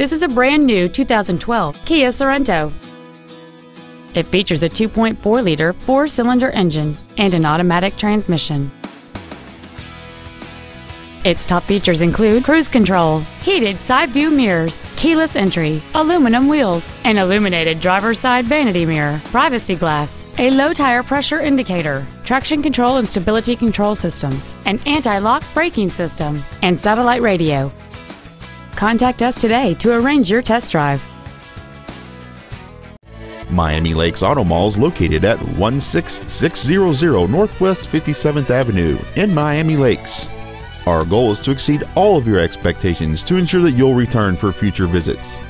This is a brand new 2012 Kia Sorento. It features a 2.4-liter four-cylinder engine and an automatic transmission. Its top features include cruise control, heated side view mirrors, keyless entry, aluminum wheels, an illuminated driver's side vanity mirror, privacy glass, a low tire pressure indicator, traction control and stability control systems, an anti-lock braking system, and satellite radio. Contact us today to arrange your test drive. Miami Lakes Auto Mall is located at 16600 Northwest 57th Avenue in Miami Lakes. Our goal is to exceed all of your expectations to ensure that you'll return for future visits.